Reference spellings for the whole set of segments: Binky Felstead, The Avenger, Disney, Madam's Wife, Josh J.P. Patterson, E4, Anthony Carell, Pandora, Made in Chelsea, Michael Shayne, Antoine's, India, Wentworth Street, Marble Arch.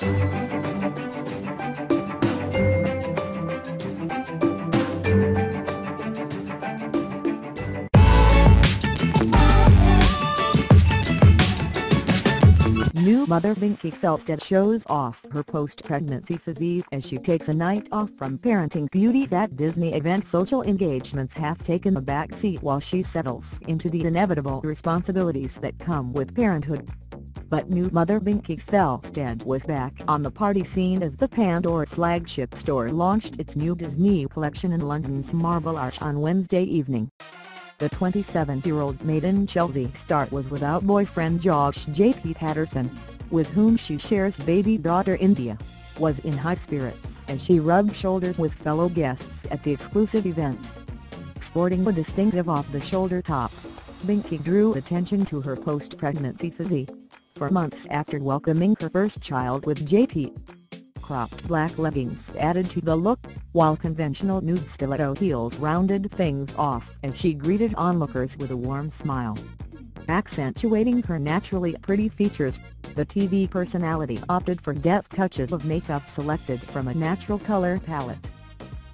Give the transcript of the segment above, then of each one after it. New mother Binky Felstead shows off her post-pregnancy physique as she takes a night off from parenting duties at Disney event. Social engagements have taken a back seat while she settles into the inevitable responsibilities that come with parenthood. But new mother Binky Felstead was back on the party scene as the Pandora flagship store launched its new Disney collection in London's Marble Arch on Wednesday evening. The 27-year-old Made in Chelsea star was without boyfriend Josh J.P. Patterson, with whom she shares baby daughter India, was in high spirits as she rubbed shoulders with fellow guests at the exclusive event. Sporting a distinctive off-the-shoulder top, Binky drew attention to her post-pregnancy physique. For months after welcoming her first child with J.P., cropped black leggings added to the look, while conventional nude stiletto heels rounded things off as she greeted onlookers with a warm smile. Accentuating her naturally pretty features, the TV personality opted for deft touches of makeup selected from a natural color palette.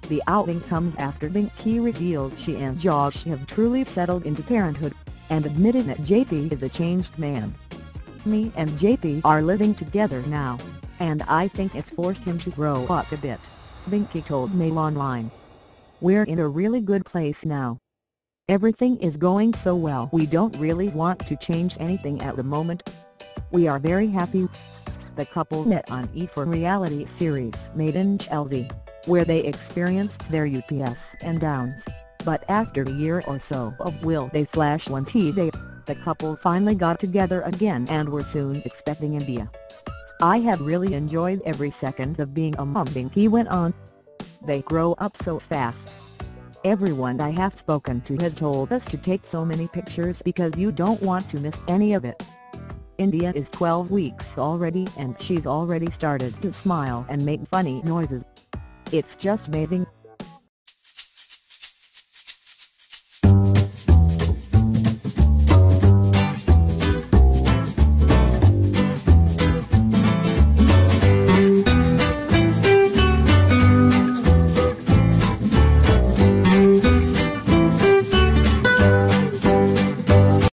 The outing comes after Binky revealed she and Josh have truly settled into parenthood, and admitted that J.P. is a changed man. "Me and J.P. are living together now, and I think it's forced him to grow up a bit," Binky told Mail Online. "We're in a really good place now. Everything is going so well, we don't really want to change anything at the moment. We are very happy." The couple met on E4 reality series Made in Chelsea, where they experienced their ups and downs, but after a year or so of will they flash one tea day, the couple finally got together again and were soon expecting India. "I have really enjoyed every second of being a mom," Binky went on. "They grow up so fast. Everyone I have spoken to has told us to take so many pictures because you don't want to miss any of it." India is 12 weeks already and she's already started to smile and make funny noises. "It's just amazing.